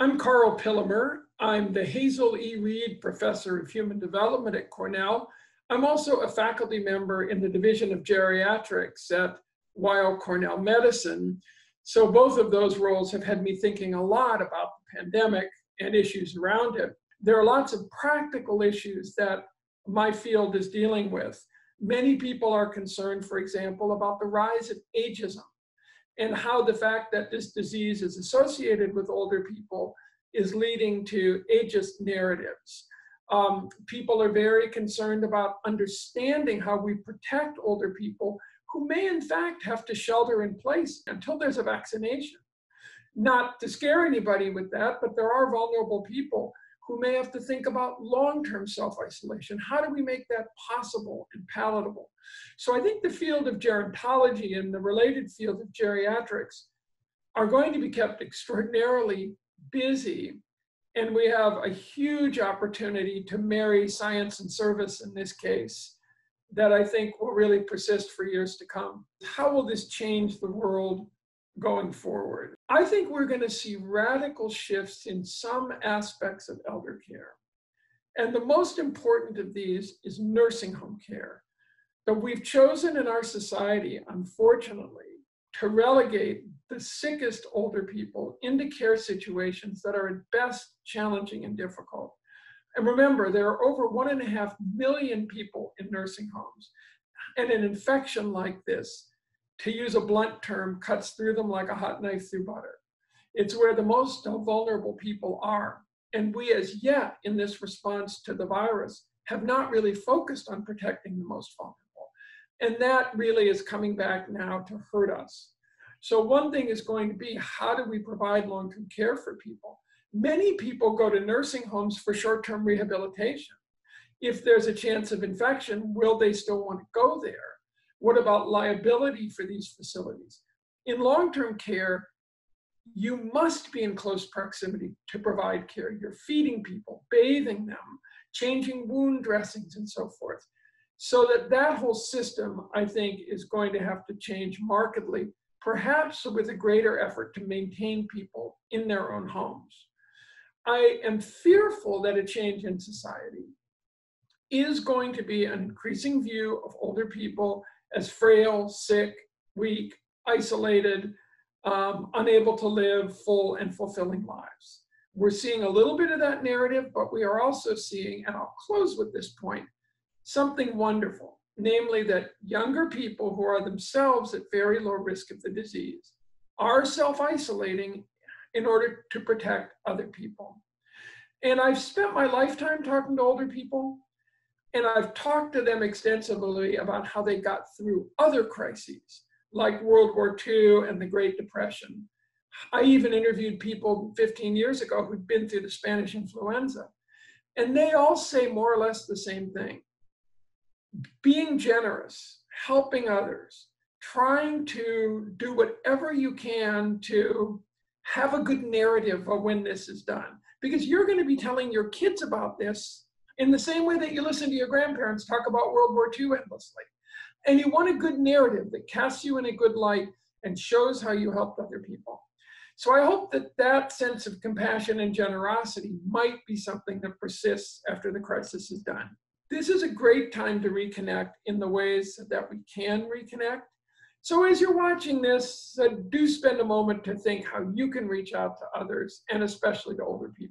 I'm Karl Pillemer. I'm the Hazel E. Reed Professor of Human Development at Cornell. I'm also a faculty member in the Division of Geriatrics at Weill Cornell Medicine. So both of those roles have had me thinking a lot about the pandemic and issues around it. There are lots of practical issues that my field is dealing with. Many people are concerned, for example, about the rise of ageism and how the fact that this disease is associated with older people is leading to ageist narratives. People are very concerned about understanding how we protect older people who may in fact have to shelter in place until there's a vaccination. Not to scare anybody with that, but there are vulnerable people who may have to think about long-term self-isolation. How do we make that possible and palatable? So I think the field of gerontology and the related field of geriatrics are going to be kept extraordinarily busy, and we have a huge opportunity to marry science and service in this case that I think will really persist for years to come. How will this change the world going forward? I think we're going to see radical shifts in some aspects of elder care. And the most important of these is nursing home care. But we've chosen in our society, unfortunately, to relegate the sickest older people into care situations that are at best challenging and difficult. And remember, there are over 1.5 million people in nursing homes. And an infection like this, to use a blunt term, cuts through them like a hot knife through butter. It's where the most vulnerable people are. And we as yet, in this response to the virus, have not really focused on protecting the most vulnerable. And that really is coming back now to hurt us. So one thing is going to be, how do we provide long-term care for people? Many people go to nursing homes for short-term rehabilitation. If there's a chance of infection, will they still want to go there? What about liability for these facilities? In long-term care, you must be in close proximity to provide care. You're feeding people, bathing them, changing wound dressings, and so forth. So that whole system, I think, is going to have to change markedly, perhaps with a greater effort to maintain people in their own homes. I am fearful that a change in society is going to be an increasing view of older people as frail, sick, weak, isolated, unable to live full and fulfilling lives. We're seeing a little bit of that narrative, but we are also seeing, and I'll close with this point, something wonderful, namely that younger people who are themselves at very low risk of the disease are self-isolating in order to protect other people. And I've spent my lifetime talking to older people, and I've talked to them extensively about how they got through other crises, like World War II and the Great Depression. I even interviewed people 15 years ago who'd been through the Spanish influenza, and they all say more or less the same thing. Being generous, helping others, trying to do whatever you can to have a good narrative of when this is done, because you're going to be telling your kids about this in the same way that you listen to your grandparents talk about World War II endlessly. And you want a good narrative that casts you in a good light and shows how you helped other people. So I hope that that sense of compassion and generosity might be something that persists after the crisis is done. This is a great time to reconnect in the ways that we can reconnect. So as you're watching this, do spend a moment to think how you can reach out to others, and especially to older people.